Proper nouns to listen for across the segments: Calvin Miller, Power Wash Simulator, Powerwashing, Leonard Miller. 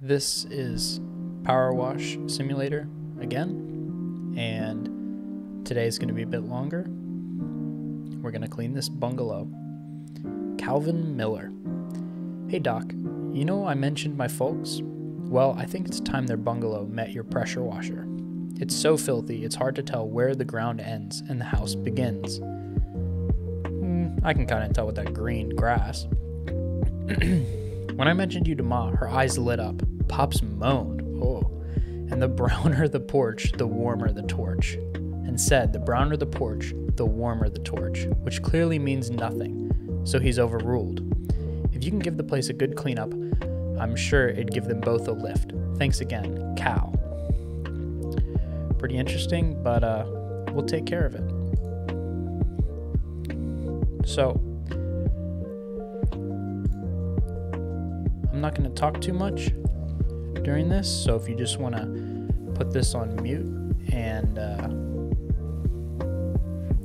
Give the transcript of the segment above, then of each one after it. This is Power Wash Simulator again, and today's going to be a bit longer. We're going to clean this bungalow. Calvin Miller. Hey Doc, you know I mentioned my folks? Well, I think it's time their bungalow met your pressure washer. It's so filthy, it's hard to tell where the ground ends and the house begins. I can kind of tell with that green grass. When I mentioned you to Ma, her eyes lit up. Pops moaned, oh, and the browner the porch, the warmer the torch. And said, the browner the porch, the warmer the torch, which clearly means nothing, so he's overruled. If you can give the place a good cleanup, I'm sure it'd give them both a lift. Thanks again, Cal. Pretty interesting, but we'll take care of it. So, I'm not going to talk too much during this, so if you just want to put this on mute and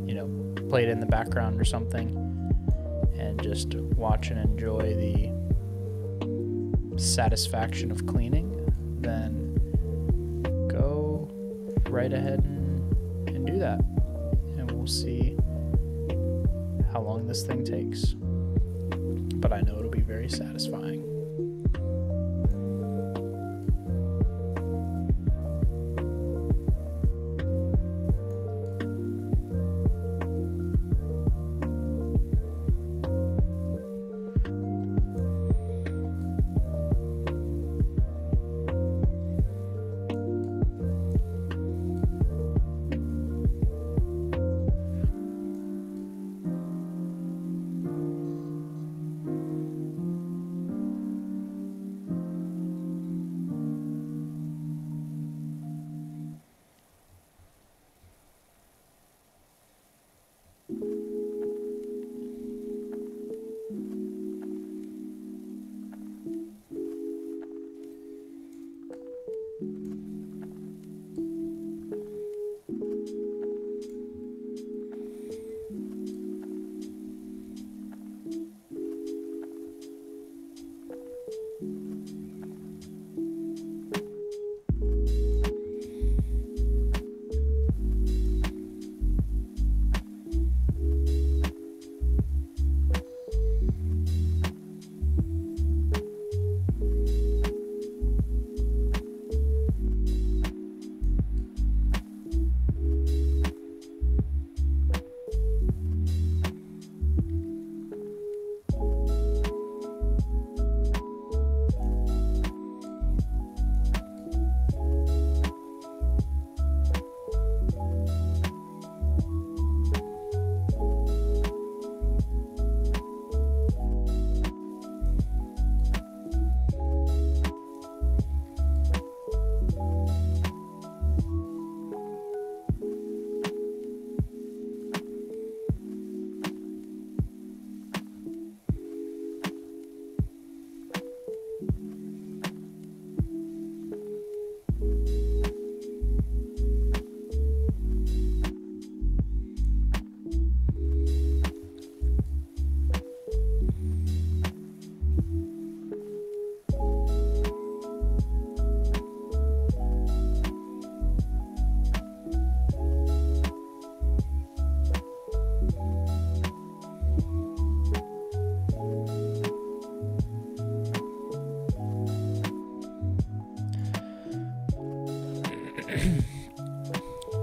you know, play it in the background or something and just watch and enjoy the satisfaction of cleaning, then go right ahead and do that, and we'll see how long this thing takes, but I know it'll be very satisfying.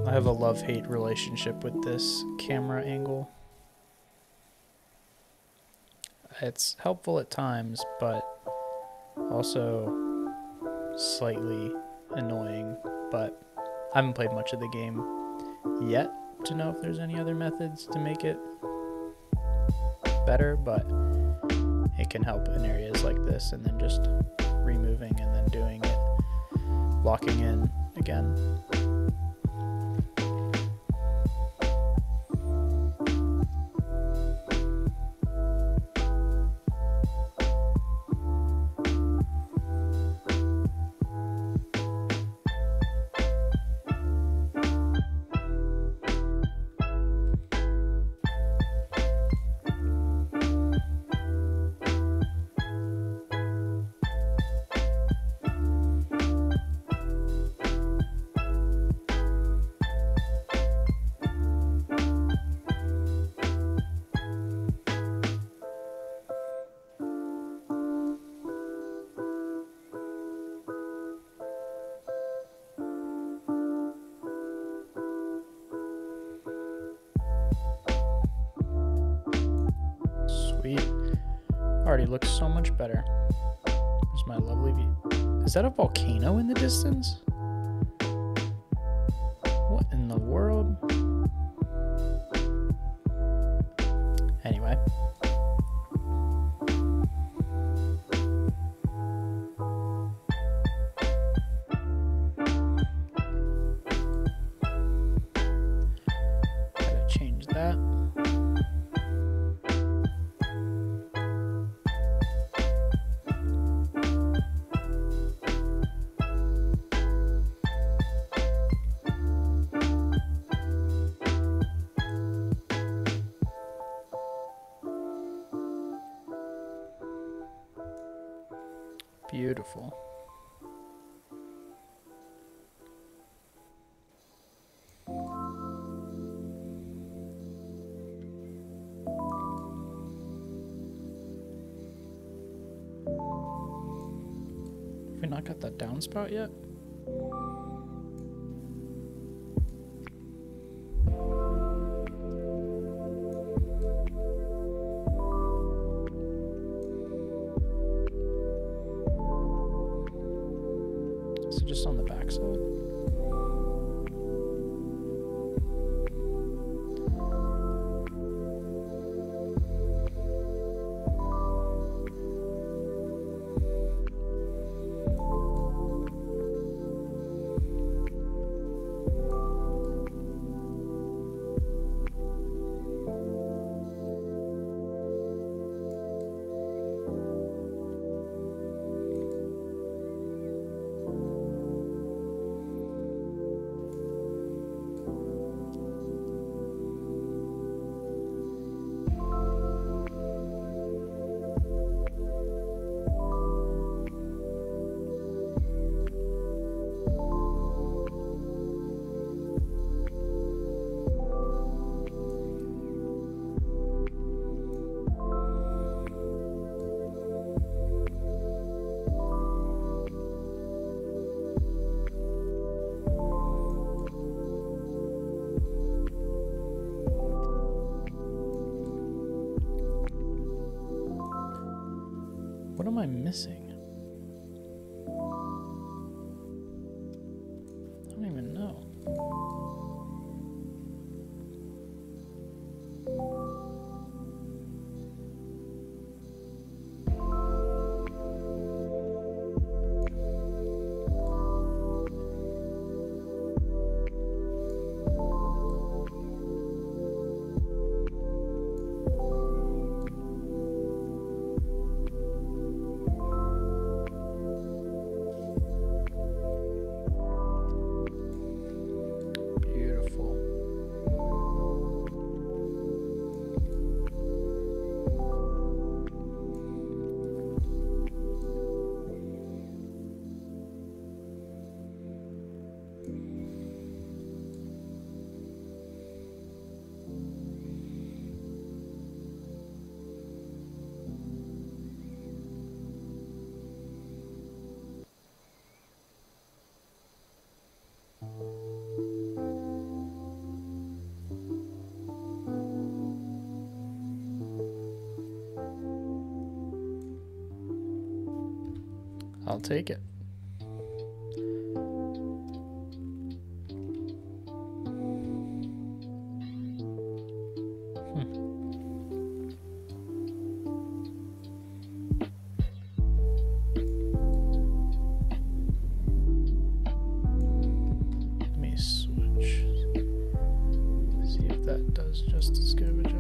I have a love-hate relationship with this camera angle. It's helpful at times, but also slightly annoying, but I haven't played much of the game yet to know if there's any other methods to make it better, but it can help in areas like this, and then just removing and then doing it, locking in again. looks so much better. There's my lovely view. Is that a volcano in the distance? What in the world? Anyway. Gotta change that. Beautiful. Have we not got that downspout yet? Just on the back side. What am I missing? I don't even know. I'll take it. Let me switch. See if that does just as good of a job.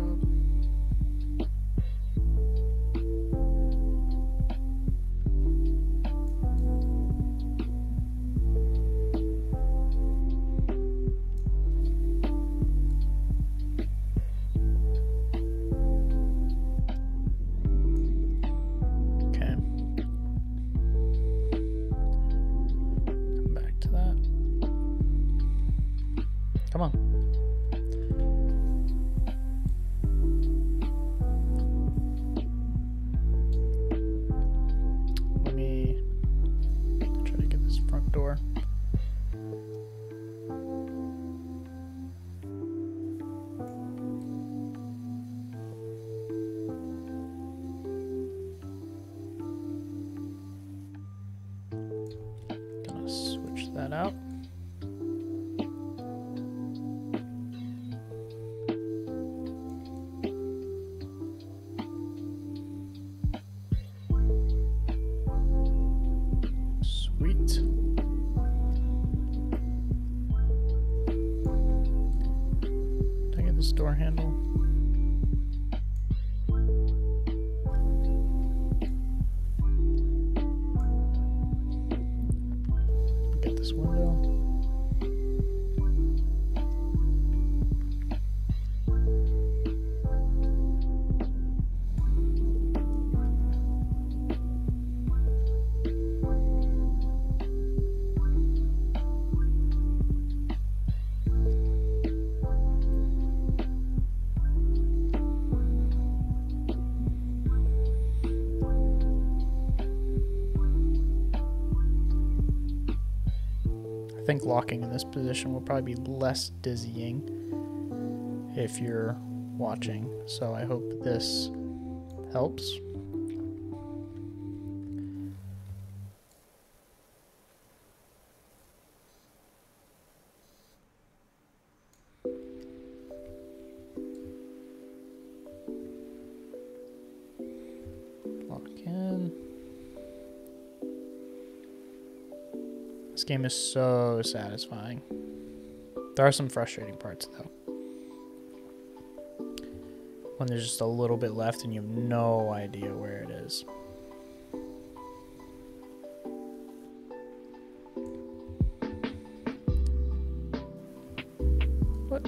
Come on. Let me try to get this front door. that out. Sweet. Did I get this door handle? I think locking in this position will probably be less dizzying if you're watching, so I hope this helps. This game is so satisfying. There are some frustrating parts though. When there's just a little bit left and you have no idea where it is. What?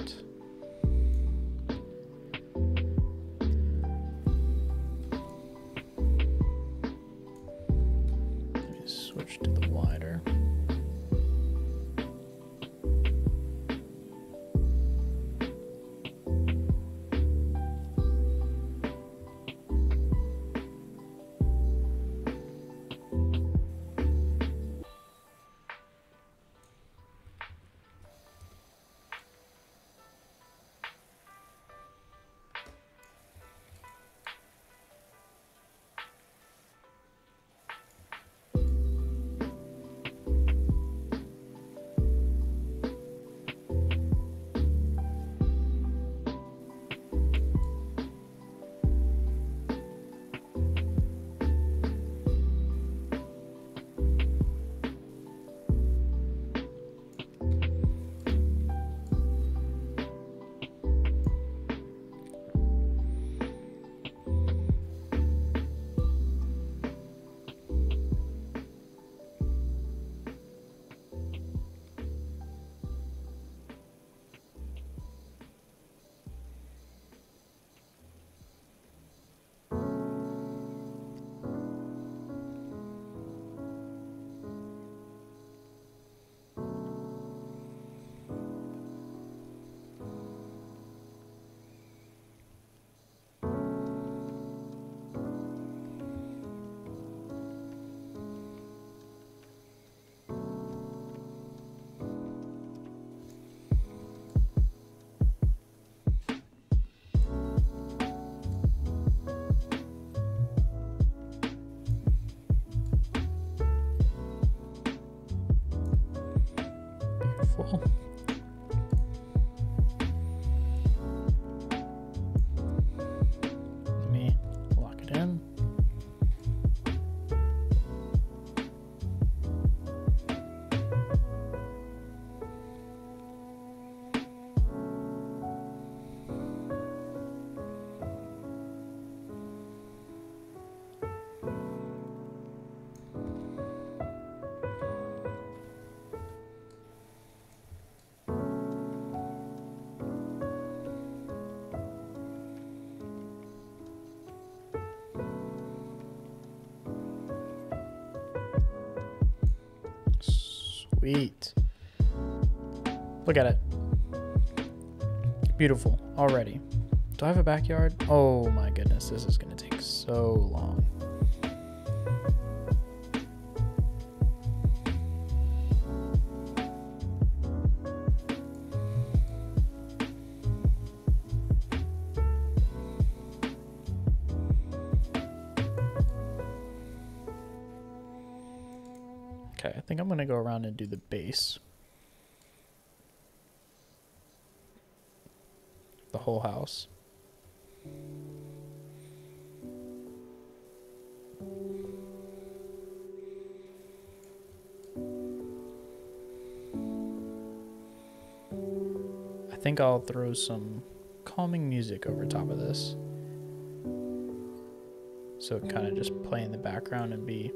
Let me switch to the wider. Let me lock it in. Sweet. Look at it. Beautiful already. Do I have a backyard? Oh my goodness, this is gonna take so long. Okay, I think I'm going to go around and do the base. The whole house. I think I'll throw some calming music over top of this, so it kind of just play in the background and be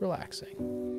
relaxing.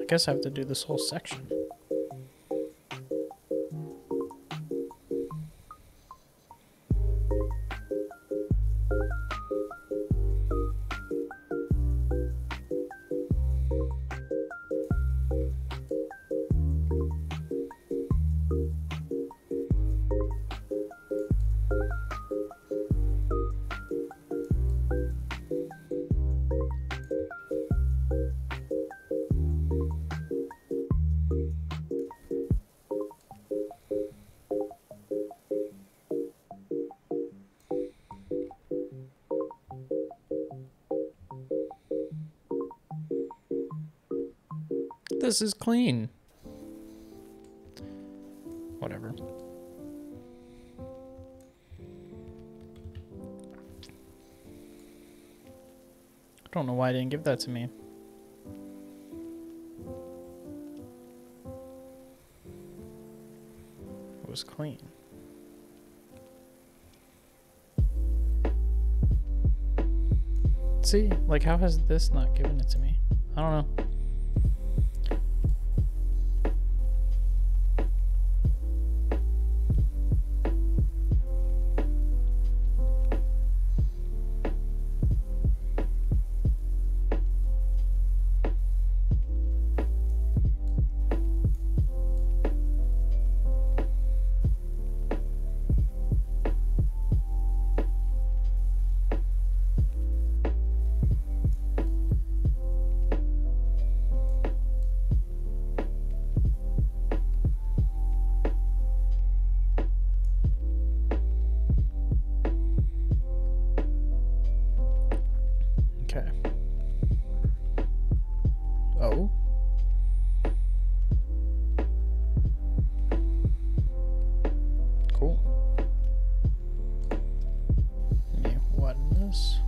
I guess I have to do this whole section. This is clean. Whatever. I don't know why I didn't give that to me. It was clean. See, like, how has this not given it to me? I don't know. Oh. Cool. Let me widen this.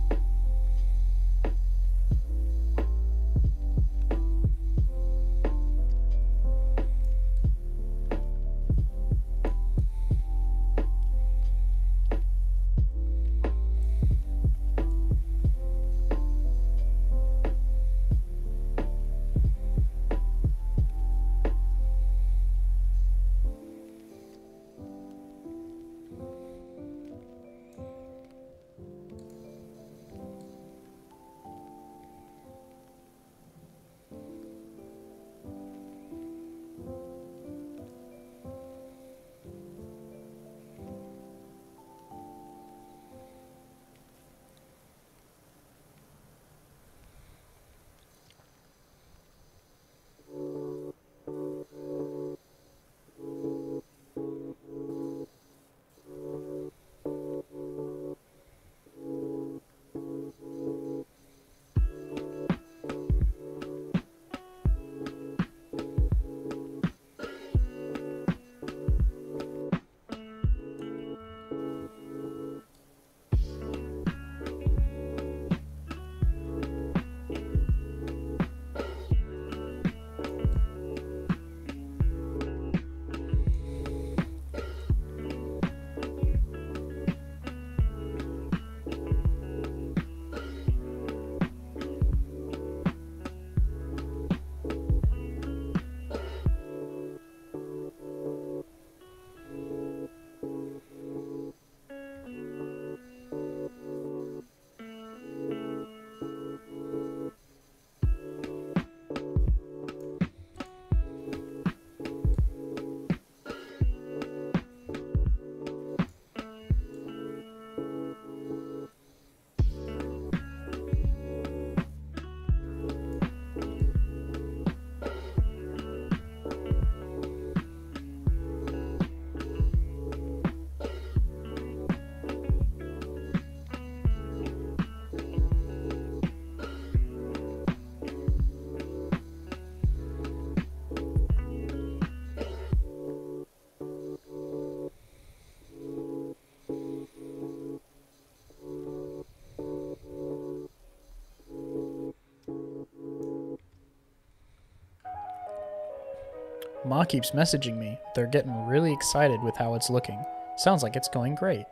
Ma keeps messaging me. They're getting really excited with how it's looking. Sounds like it's going great.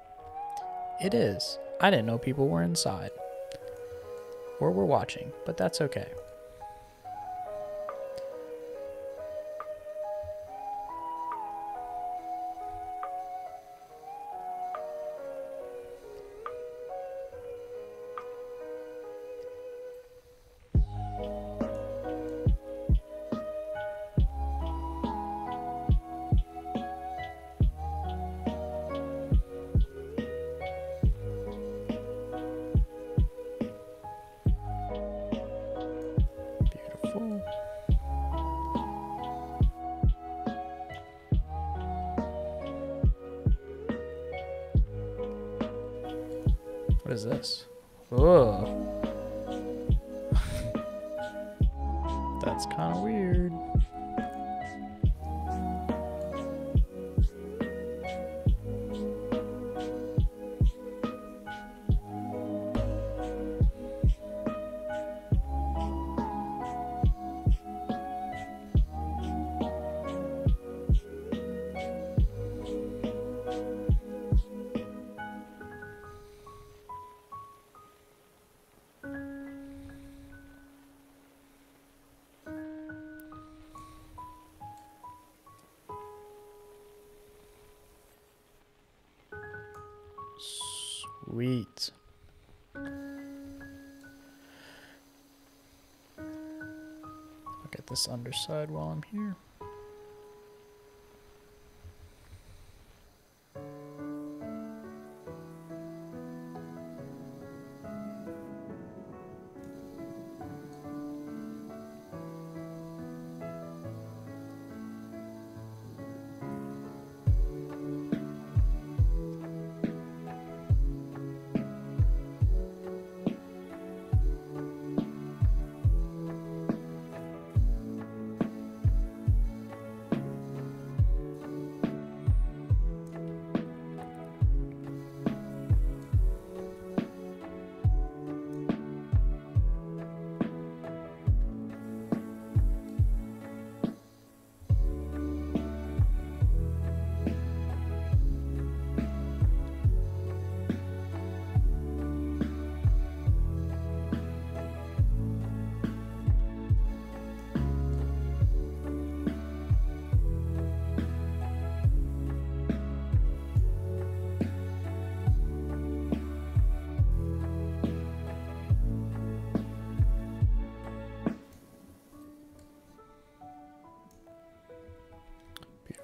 It is. I didn't know people were inside. Or were watching, but that's okay. What is this? Oh, that's kind of weird. Sweet. Look at this underside while I'm here.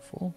helpful.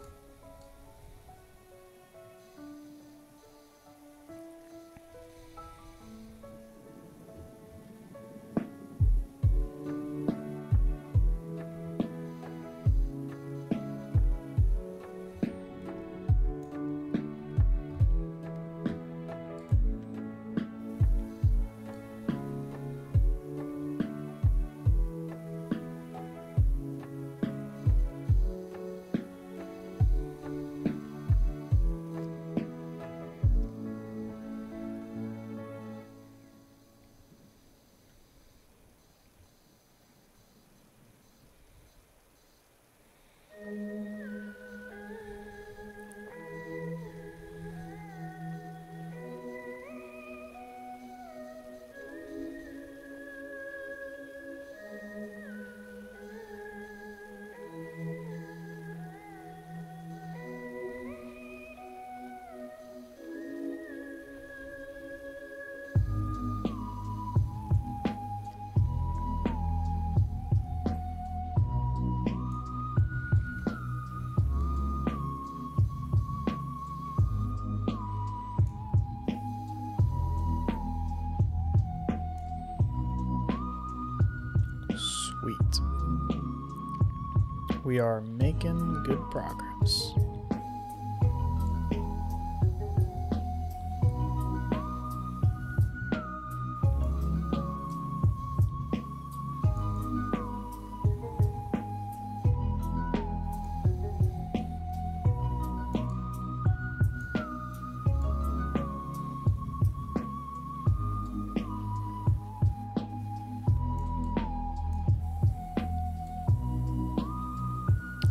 We are making good progress.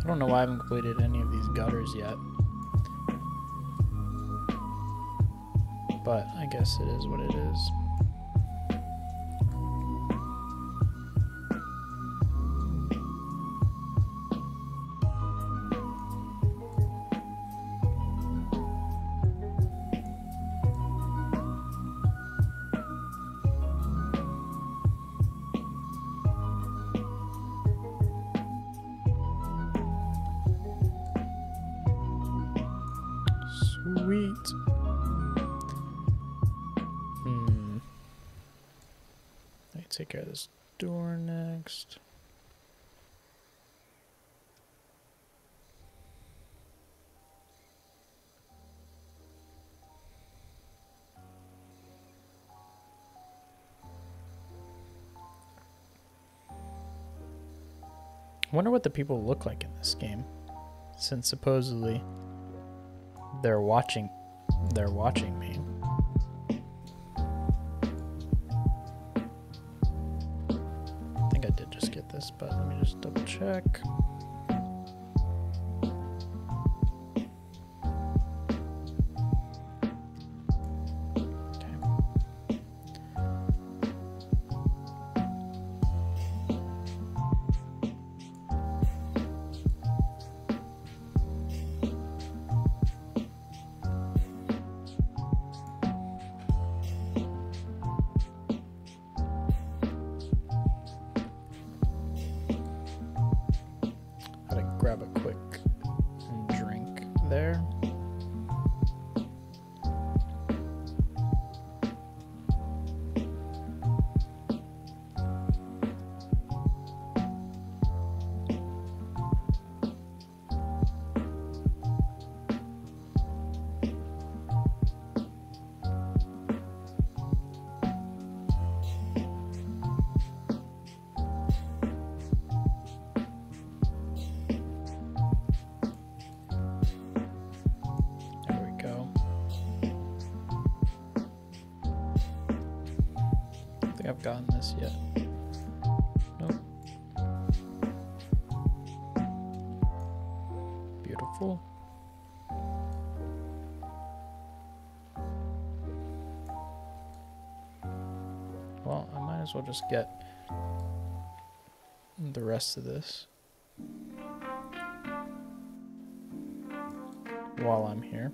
I don't know why I haven't completed any of these gutters yet, but I guess it is what it is. Take care of this door next. I wonder what the people look like in this game, since supposedly they're watching me. But let me just double check. Grab a quick drink there. I've gotten this yet. Nope. Beautiful. Well, I might as well just get the rest of this while I'm here.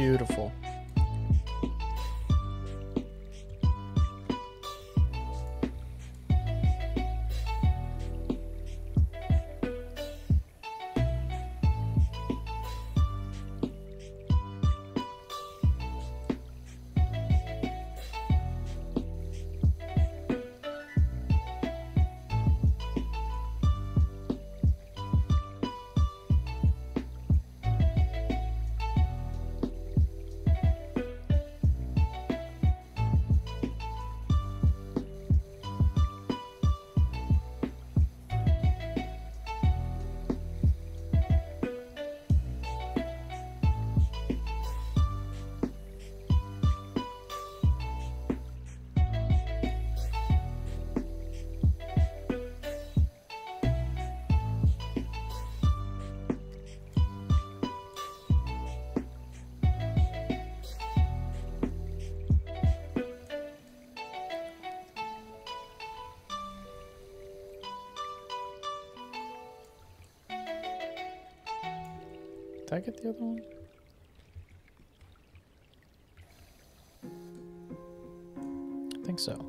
Beautiful. Did I get the other one? I think so.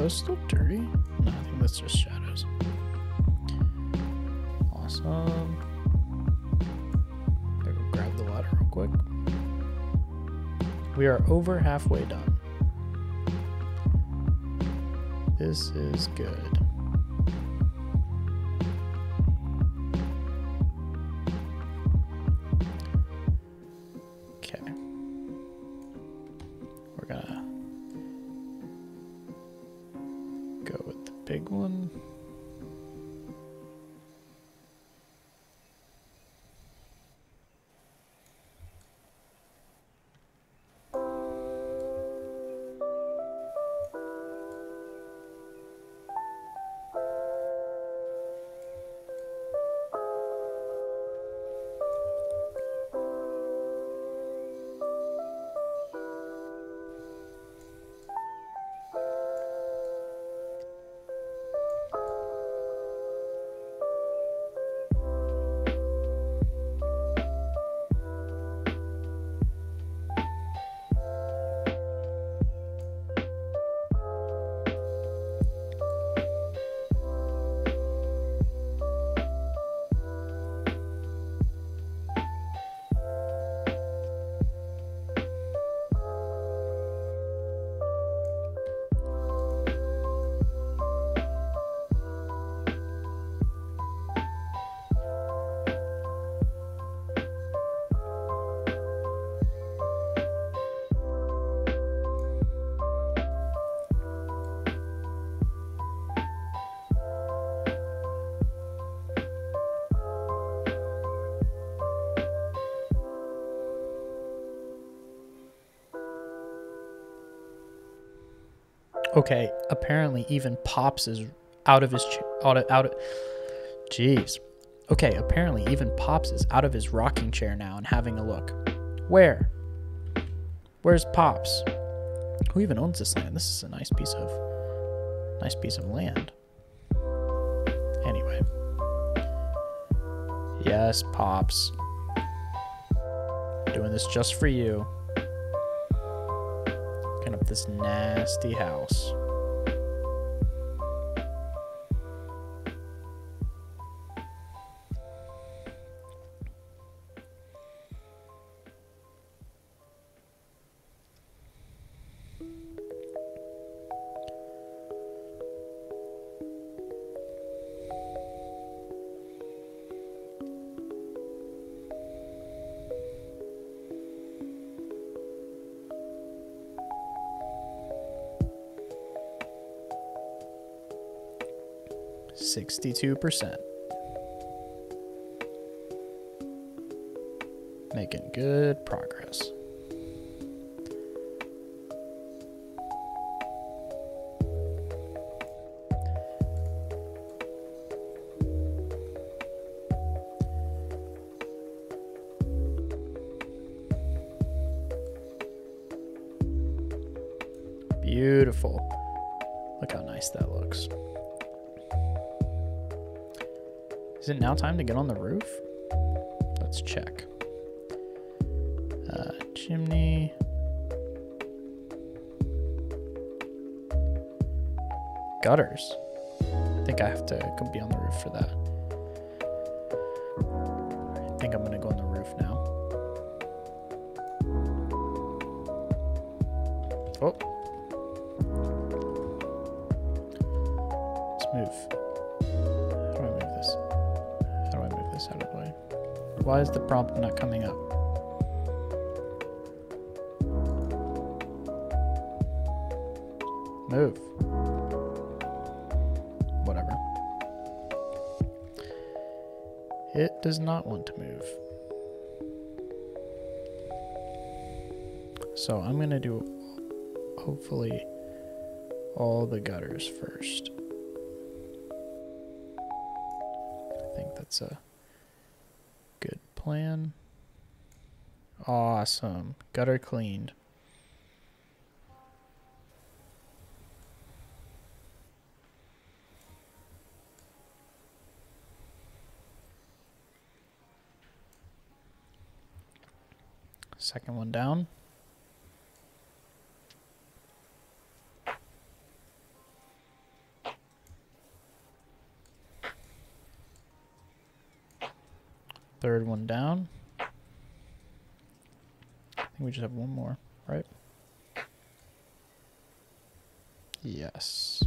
Is it still dirty? No, I think that's just shadows. Awesome. Gotta go grab the ladder real quick. We are over halfway done. This is good. Okay. We're gonna go with the big one. Okay, apparently even Pops is out of his jeez. Okay, apparently even Pops is out of his rocking chair now and having a look. Where? Where's Pops? Who even owns this land? This is a nice piece of land. Anyway, Yes, Pops. Doing this just for you. Looking up this nasty house. %. Making good progress. Beautiful. Look how nice that looks. Is it now time to get on the roof? Let's check. Chimney. Gutters. I think I have to be on the roof for that. I think I'm gonna go on the roof now. Oh. Let's move. Out of the way. Why is the prompt not coming up? Move. Whatever. It does not want to move. So I'm gonna do hopefully all the gutters first. I think that's a good plan. Awesome. Gutter cleaned. Second one down. Third one down. I think we just have one more, right? Yes.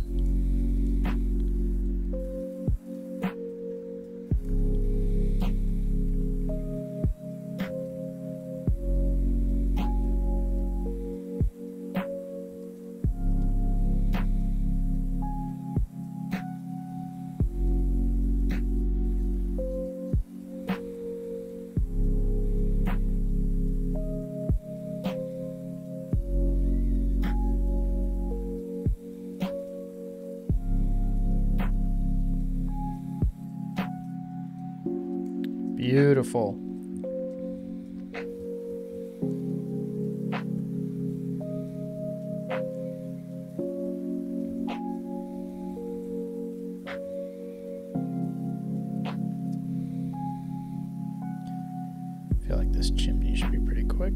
Beautiful. I feel like this chimney should be pretty quick.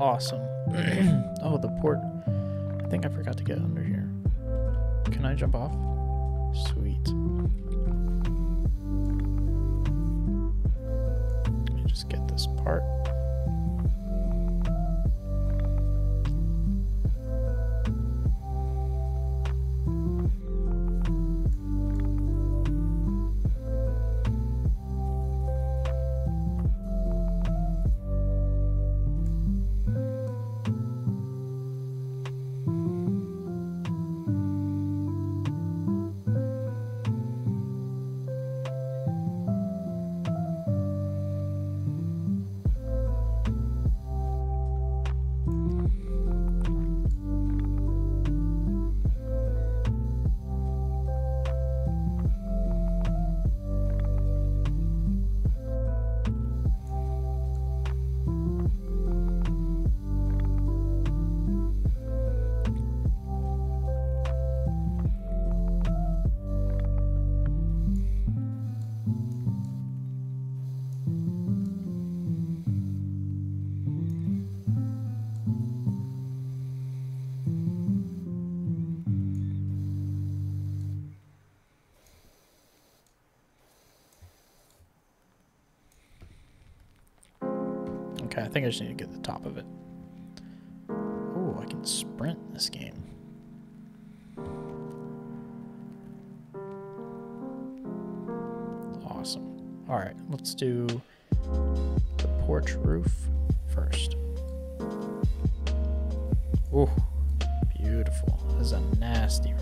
Awesome. Oh, the port. I think I forgot to get under here. Can I jump off? Sweet. Let me just get this part. Okay, I think I just need to get to the top of it. Oh, I can sprint in this game. Awesome. All right, let's do the porch roof first. Oh, beautiful. This is a nasty roof.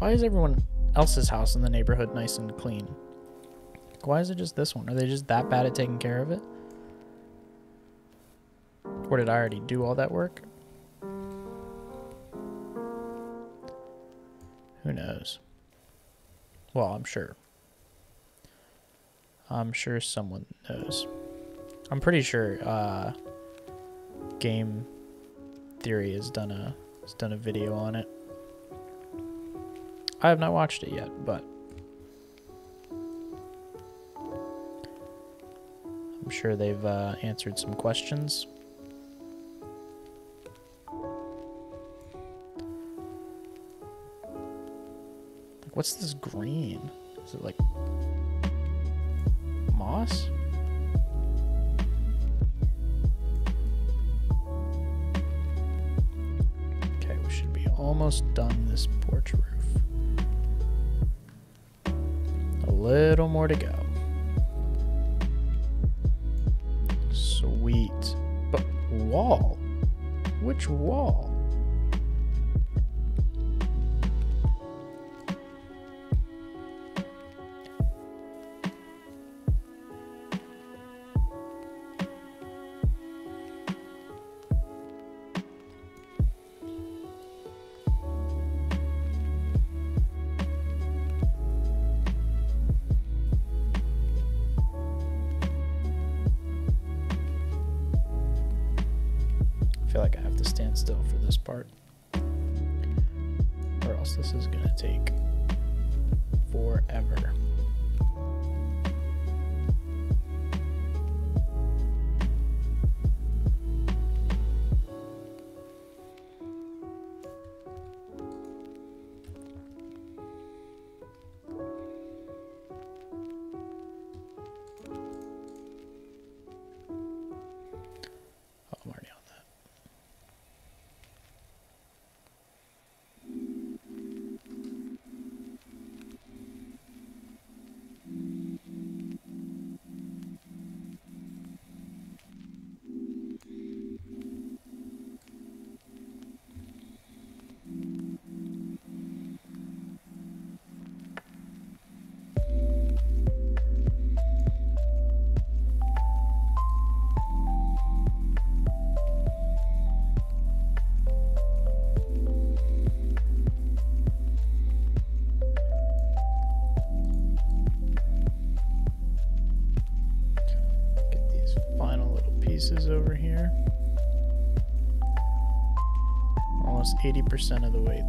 Why is everyone else's house in the neighborhood nice and clean? Like, why is it just this one? Are they just that bad at taking care of it? Or did I already do all that work? Who knows? Well, I'm sure. I'm sure someone knows. I'm pretty sure Game Theory has done a video on it. I have not watched it yet, but I'm sure they've answered some questions. Like, what's this green? Is it like moss? Okay, we should be almost done this porch roof. Little more to go. Sweet. But wall? Which wall? I feel like I have to stand still for this part, or else this is gonna take forever. Over here, almost 80% of the way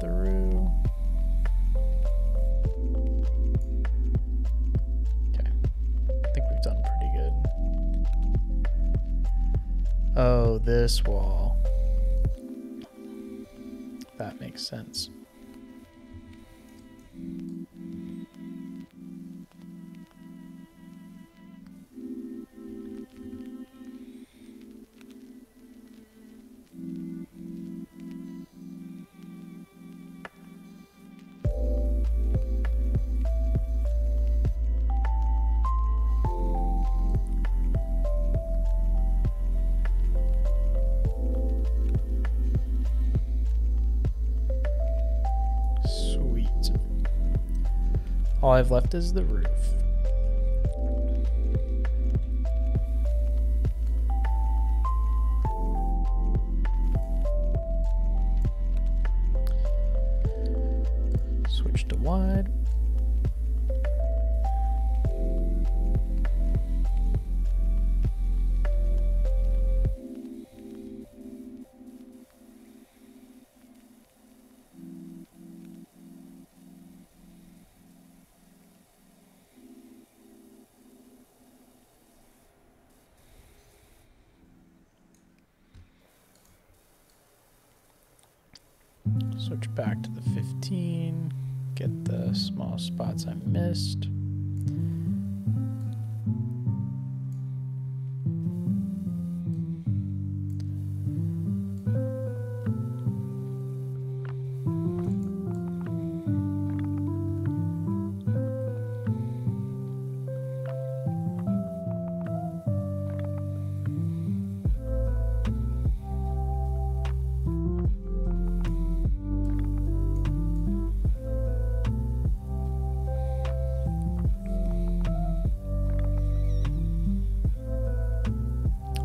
through. Okay, I think we've done pretty good. Oh, this wall. That makes sense. All I've left is the roof. Switch to wide. Switch back to the 15, get the small spots I missed.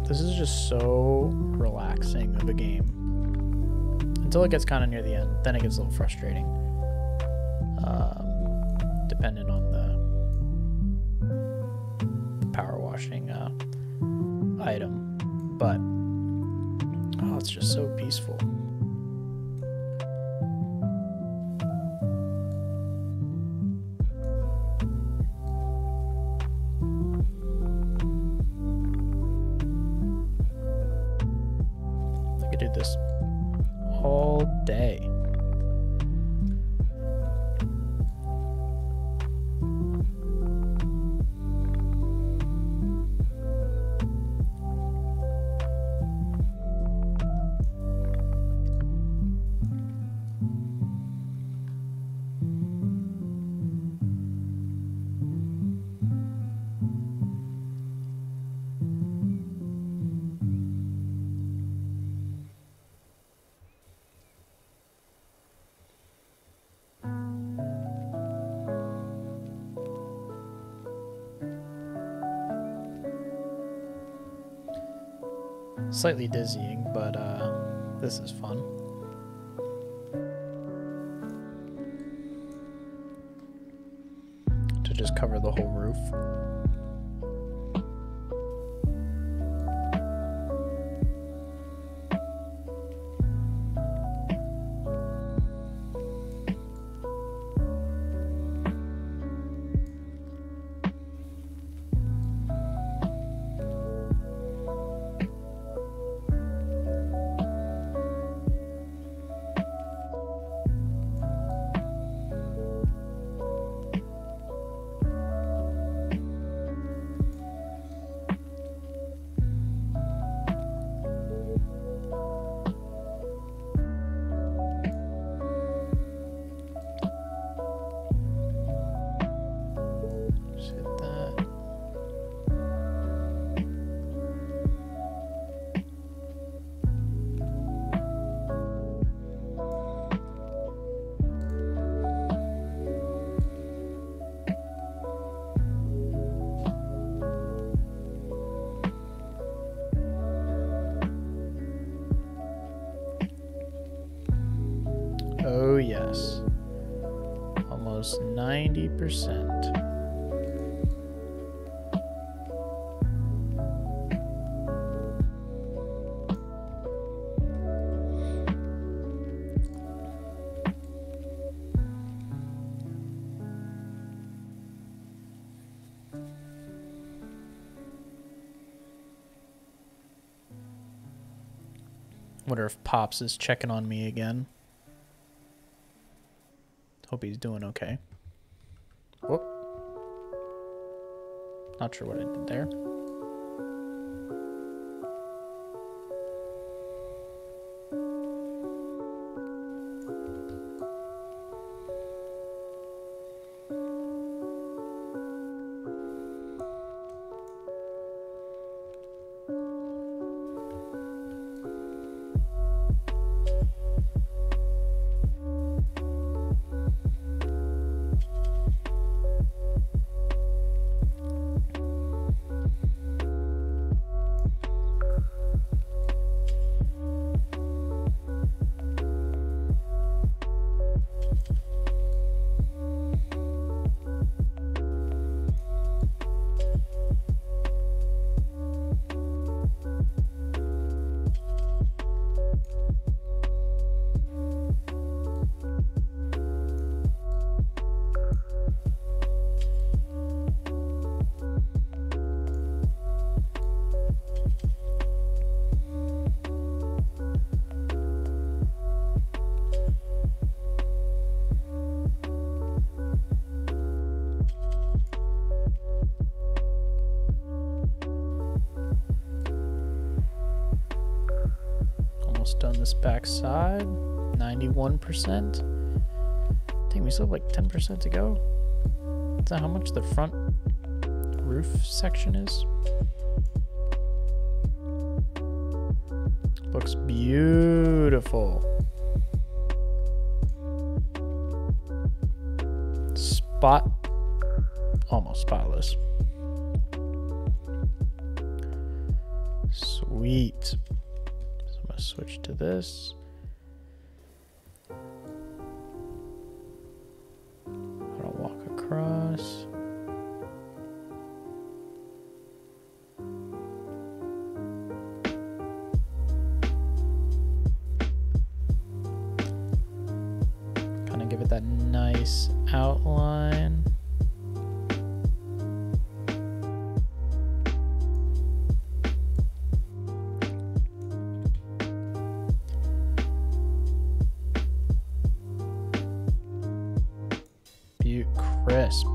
This is just so relaxing of a game until it gets kind of near the end. Then it gets a little frustrating, depending on the power washing item. But oh, it's just so peaceful. Do this all day. Slightly dizzying, but this is fun. To just cover the whole roof. Oh yes, almost 90%. Wonder if Pops is checking on me again. Hope he's doing okay. Whoop. Not sure what I did there. almost done this back side. 91%. Dang, we still have like 10% to go. Is that how much the front roof section is? Looks beautiful. Spot, almost spotless. Sweet. So I'm gonna switch to this. I'll walk across. Kind of give it that nice outline. Crisp.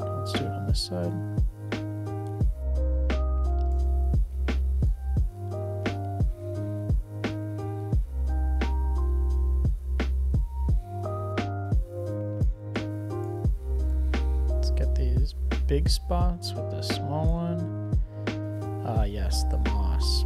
Let's do it on this side. Let's get these big spots with the small one. Ah, yes, the moss.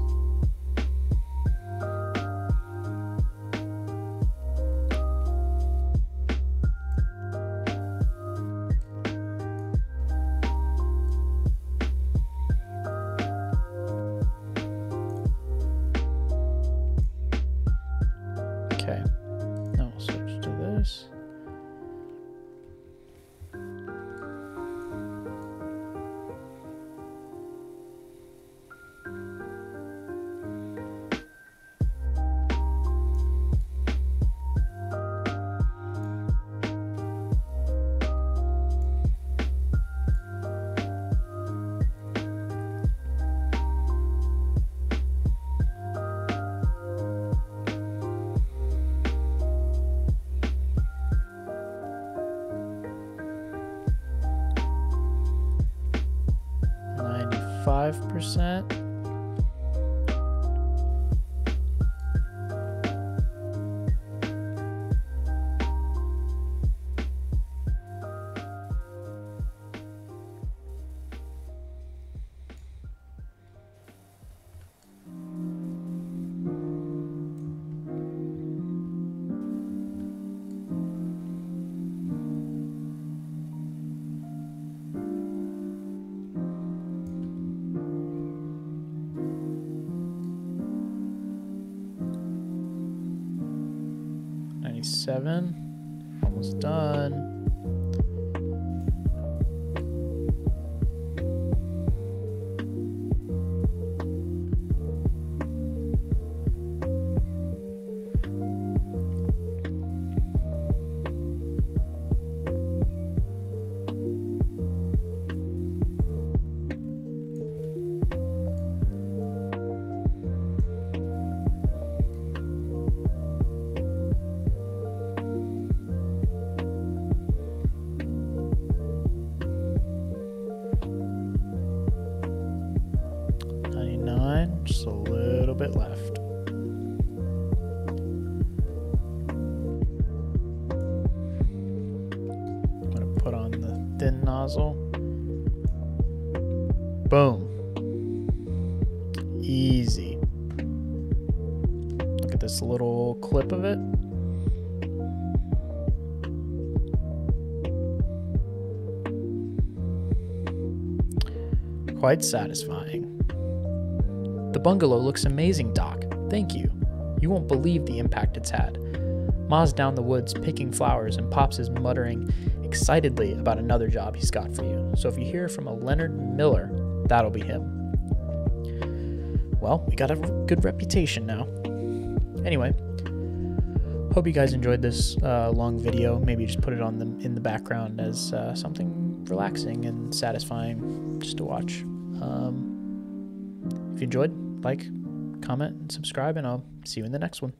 Seven, almost done. Boom. Easy. Look at this little clip of it. Quite satisfying. The bungalow looks amazing, Doc. Thank you. You won't believe the impact it's had. Ma's down the woods picking flowers and Pops is muttering excitedly about another job he's got for you. So if you hear from a Leonard Miller, that'll be him. Well, we got a good reputation now. Anyway, hope you guys enjoyed this long video. Maybe just put it on in the background as something relaxing and satisfying just to watch. If you enjoyed, like, comment, and subscribe, and I'll see you in the next one.